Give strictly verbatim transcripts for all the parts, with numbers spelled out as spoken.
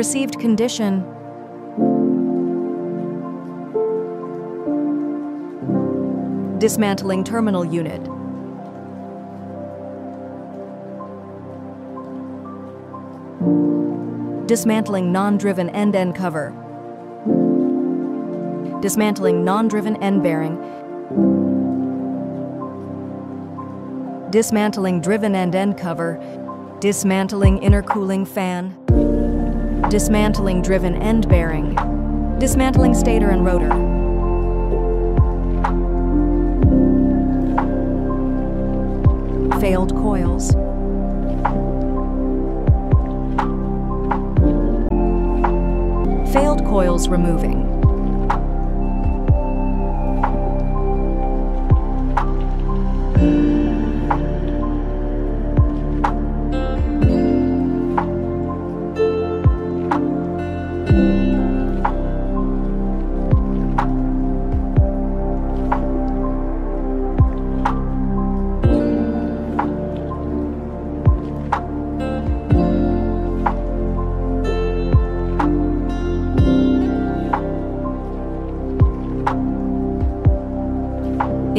received condition. Dismantling terminal unit. Dismantling non-driven end-end cover. Dismantling non-driven end bearing. Dismantling driven end-end cover. Dismantling intercooling fan. Dismantling driven end bearing. Dismantling stator and rotor. Failed coils. Failed coils removing.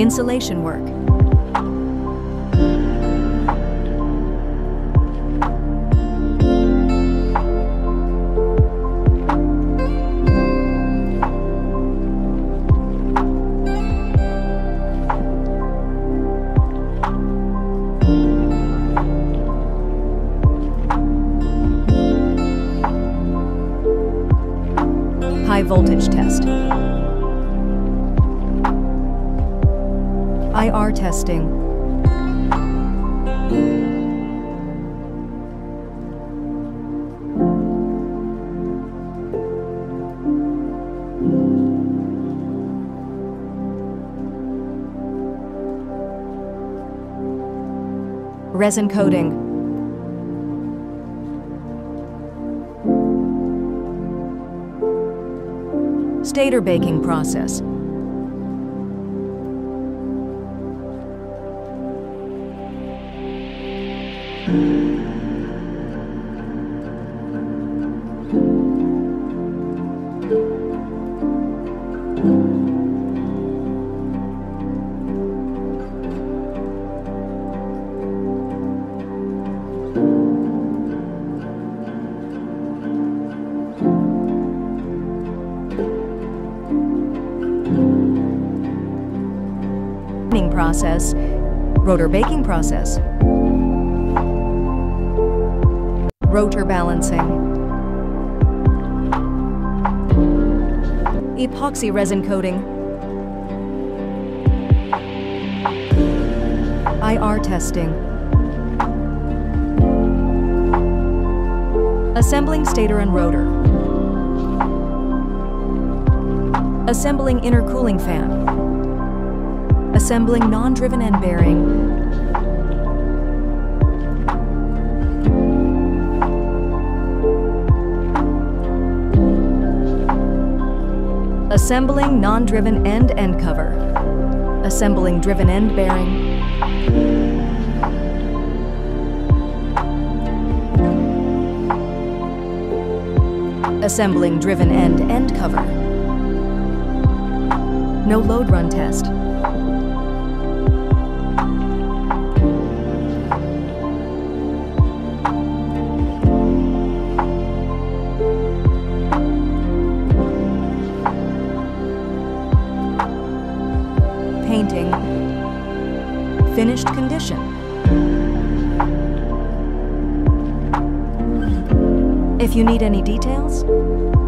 Insulation work. High voltage test. I R testing. Resin coating. Stator baking process. Process, rotor baking process, rotor balancing, epoxy resin coating, I R testing, assembling stator and rotor, assembling intercooling fan, assembling non-driven end bearing. Assembling non-driven end end cover. Assembling driven end bearing. Assembling driven end end cover. No load run test. Painting. Finished condition. If you need any details,